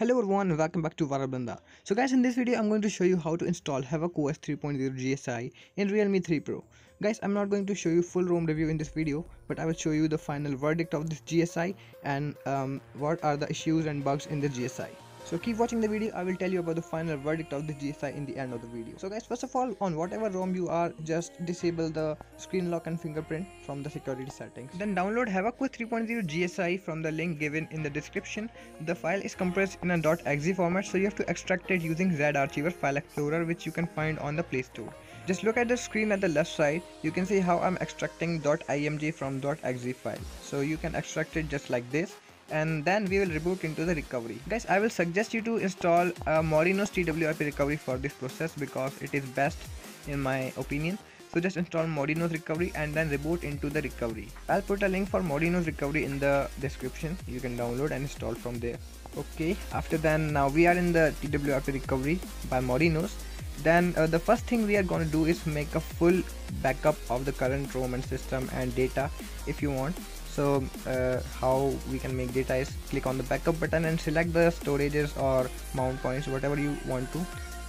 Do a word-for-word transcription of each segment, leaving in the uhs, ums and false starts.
Hello everyone, welcome back to Varabanda. So guys, in this video I'm going to show you how to install Havoc O S three point oh G S I in Realme three Pro. Guys, I'm not going to show you full ROM review in this video, but I will show you the final verdict of this G S I and um, what are the issues and bugs in the G S I. So keep watching the video, I will tell you about the final verdict of the G S I in the end of the video. So guys, first of all, on whatever ROM you are, just disable the screen lock and fingerprint from the security settings. Then download Havoc O S three point oh G S I from the link given in the description. The file is compressed in a .exe format, so you have to extract it using Z archiver file explorer, which you can find on the Play Store. Just look at the screen at the left side, you can see how I'm extracting .img from .exe file. So you can extract it just like this. And then we will reboot into the recovery. Guys, I will suggest you to install uh, Maurino's T W R P recovery for this process because it is best in my opinion. So just install Maurino's recovery and then reboot into the recovery. I'll put a link for Maurino's recovery in the description. You can download and install from there. Okay, after then now we are in the T W R P recovery by Maurino's. Then uh, the first thing we are going to do is make a full backup of the current ROM and system and data if you want. So uh, how we can make data is click on the backup button and select the storages or mount points, whatever you want to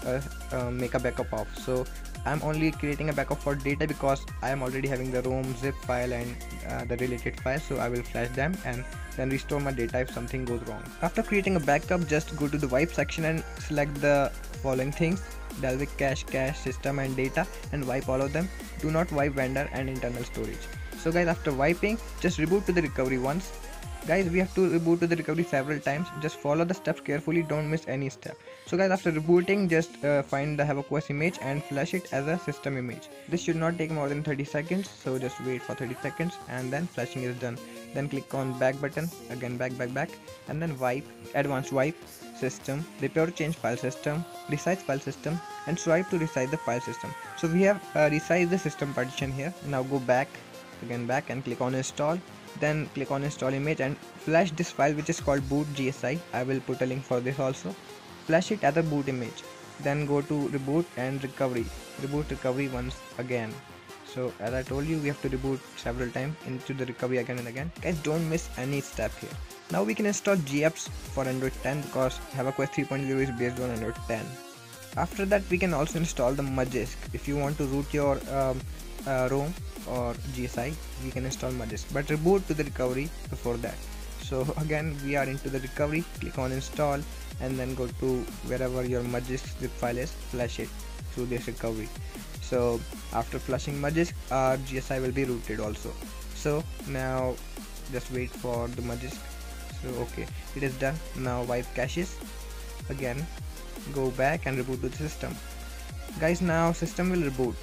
uh, uh, make a backup of. So I'm only creating a backup for data because I am already having the ROM zip file and uh, the related files, so I will flash them and then restore my data if something goes wrong. After creating a backup, just go to the wipe section and select the following things: Dalvik cache, cache, system and data, and wipe all of them. Do not wipe vendor and internal storage. So guys, after wiping, just reboot to the recovery once. Guys, we have to reboot to the recovery several times. Just follow the steps carefully, don't miss any step. So guys, after rebooting, just uh, find the Havoc O S image and flash it as a system image. This should not take more than thirty seconds, so just wait for thirty seconds and then flashing is done. Then click on back button, again back back back, and then wipe, advanced wipe, system, repair to change file system, resize file system, and swipe to resize the file system. So we have uh, resized the system partition here. Now go back, again back, and click on install, then click on install image and flash this file which is called boot G S I. I will put a link for this also. Flash it as a boot image, then go to reboot and recovery, reboot recovery once again. So as I told you, we have to reboot several times into the recovery again and again. Guys, don't miss any step here. Now we can install Gapps for Android ten because Havoc O S three point oh is based on Android ten. After that, we can also install the Magisk. If you want to root your um, uh, ROM or G S I, we can install Magisk, but reboot to the recovery before that. So again, we are into the recovery, click on install and then go to wherever your Magisk zip file is, flash it through this recovery. So after flashing Magisk, our G S I will be rooted also. So now just wait for the Magisk. So okay, it is done. Now wipe caches, again go back and reboot to the system. Guys, now system will reboot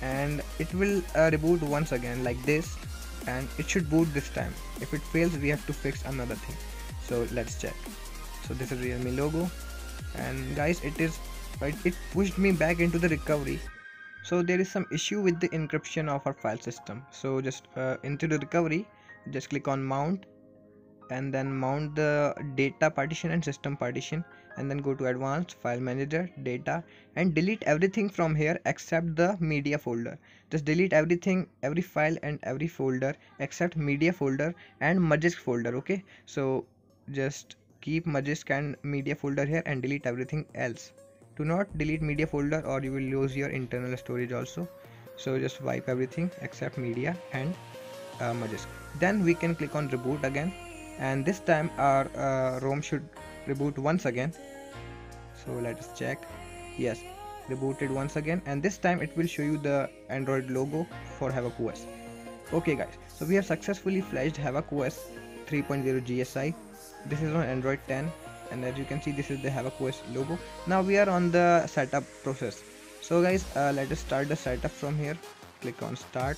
and it will uh, reboot once again like this, and it should boot this time. If it fails, we have to fix another thing, so let's check. So this is Realme logo, and guys, it is right, it pushed me back into the recovery. So there is some issue with the encryption of our file system. So just uh, into the recovery, just click on mount and then mount the data partition and system partition, and then go to advanced, file manager, data, and delete everything from here except the media folder. Just delete everything, every file and every folder except media folder and Magisk folder. Okay, so just keep Magisk and media folder here and delete everything else. Do not delete media folder or you will lose your internal storage also. So just wipe everything except media and uh, Magisk. Then we can click on reboot again, and this time our uh, ROM should reboot once again. So let us check. Yes, rebooted once again, and this time it will show you the Android logo for Havoc O S. Okay guys, so we have successfully flashed Havoc O S three point oh G S I. This is on Android ten, and as you can see, this is the Havoc O S logo. Now we are on the setup process. So guys, uh, let us start the setup from here. Click on start.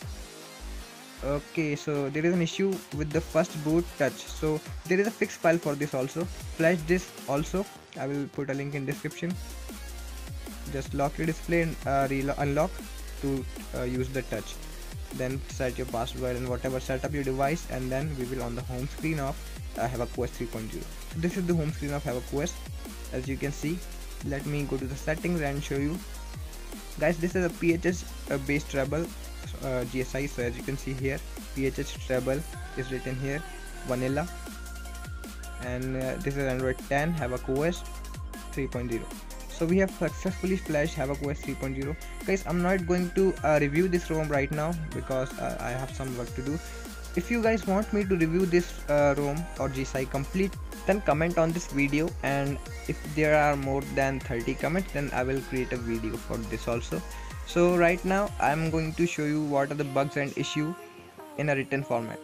Okay, so there is an issue with the first boot touch, so there is a fixed file for this also. Flash this also, I will put a link in description. Just lock your display and uh, unlock to uh, use the touch. Then set your password and whatever, set up your device, and then we will on the home screen of uh, Havoc O S three point oh. So this is the home screen of Havoc O S, as you can see. Let me go to the settings and show you. Guys, this is a P H H uh, based treble Uh, G S I, so as you can see here, P H H treble is written here, vanilla, and uh, this is Android ten Havoc O S three point zero. So we have successfully flashed Havoc O S three point zero. Guys, I'm not going to uh, review this ROM right now because uh, I have some work to do. If you guys want me to review this uh, ROM or G S I complete, then comment on this video, and if there are more than thirty comments, then I will create a video for this also. So right now I'm going to show you what are the bugs and issues in a written format.